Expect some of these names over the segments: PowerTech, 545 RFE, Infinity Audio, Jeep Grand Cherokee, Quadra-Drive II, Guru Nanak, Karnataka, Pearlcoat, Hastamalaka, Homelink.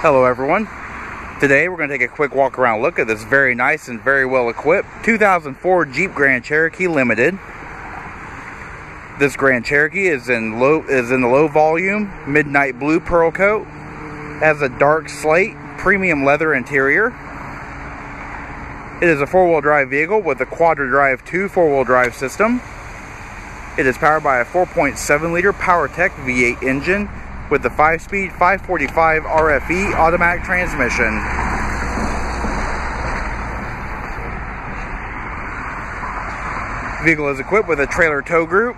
Hello everyone. Today we're going to take a quick walk around look at this very nice and very well equipped 2004 Jeep Grand Cherokee Limited. This Grand Cherokee is in the low volume midnight blue pearl coat, has a dark slate premium leather interior. It is a four-wheel drive vehicle with a Quadra-Drive II four-wheel drive system. It is powered by a 4.7 liter PowerTech V8 engine with the 5-speed 545 RFE automatic transmission. The vehicle is equipped with a trailer tow group,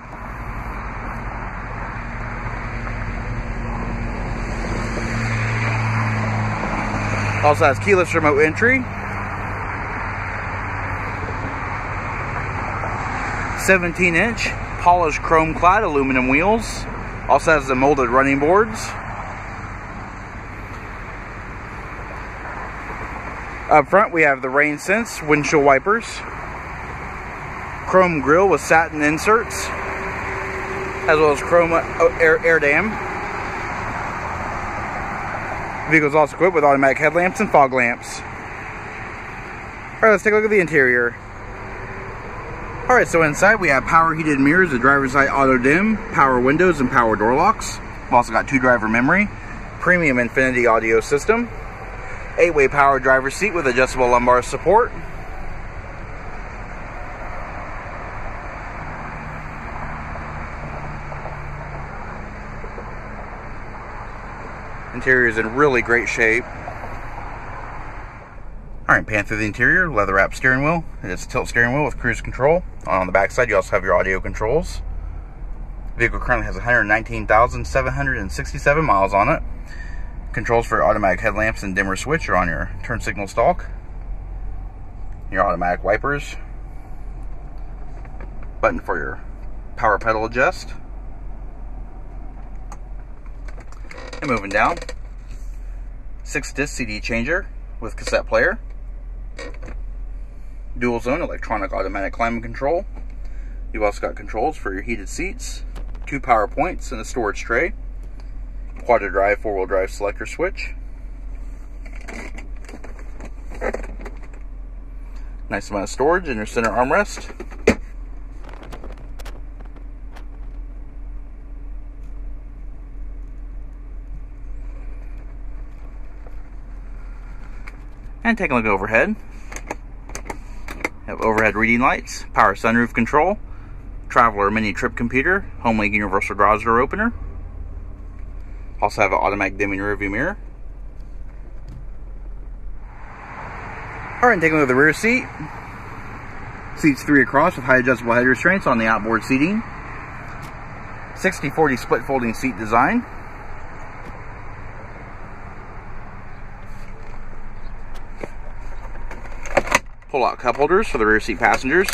also has keyless remote entry, 17-inch polished chrome clad aluminum wheels. Also has the molded running boards. Up front we have the rain sense windshield wipers, chrome grille with satin inserts, as well as chrome air dam. The vehicle is also equipped with automatic headlamps and fog lamps. Alright, let's take a look at the interior. Alright, so inside we have power heated mirrors, the driver's side auto dim, power windows and power door locks. We've also got 2-driver memory, premium Infinity Audio system, 8-way power driver's seat with adjustable lumbar support. Interior is in really great shape. Alright, pan through the interior, leather wrapped steering wheel. It is a tilt steering wheel with cruise control. On the back side you also have your audio controls. The vehicle currently has 119,767 miles on it. Controls for automatic headlamps and dimmer switch are on your turn signal stalk. Your automatic wipers. Button for your power pedal adjust. And moving down, 6-disc CD changer with cassette player. Dual zone electronic automatic climate control. You've also got controls for your heated seats, 2 power points and a storage tray, Quadra-Drive four-wheel drive selector switch. Nice amount of storage in your center armrest. And take a look overhead. Have overhead reading lights, power sunroof control, Traveler mini trip computer, Homelink universal garage door opener. Also have an automatic dimming rearview mirror. Alright, and take a look at the rear seat. Seats 3 across with high adjustable head restraints on the outboard seating. 60-40 split folding seat design. Pull-out cup holders for the rear seat passengers.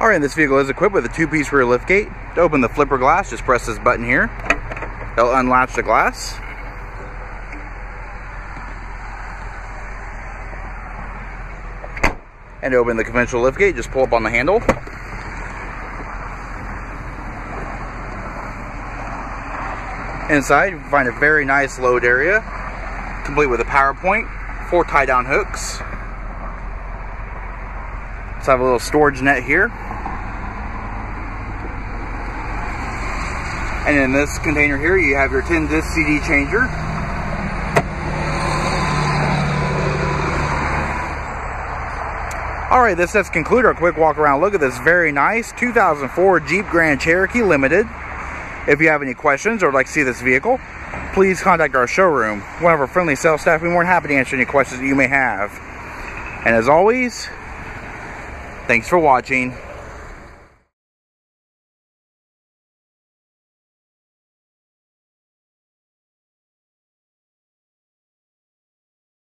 Alright, this vehicle is equipped with a 2-piece rear liftgate. To open the flipper glass, just press this button here. It'll unlatch the glass. And to open the conventional liftgate, just pull up on the handle. Inside, you can find a very nice load area, complete with a power point, 4 tie-down hooks. Let's have a little storage net here. And in this container here, you have your 10-disc CD changer. Alright, this does conclude our quick walk around look at this very nice 2004 Jeep Grand Cherokee Limited. If you have any questions or would like to see this vehicle, please contact our showroom. One of our friendly sales staff will be more than happy to answer any questions that you may have. And as always, thanks for watching.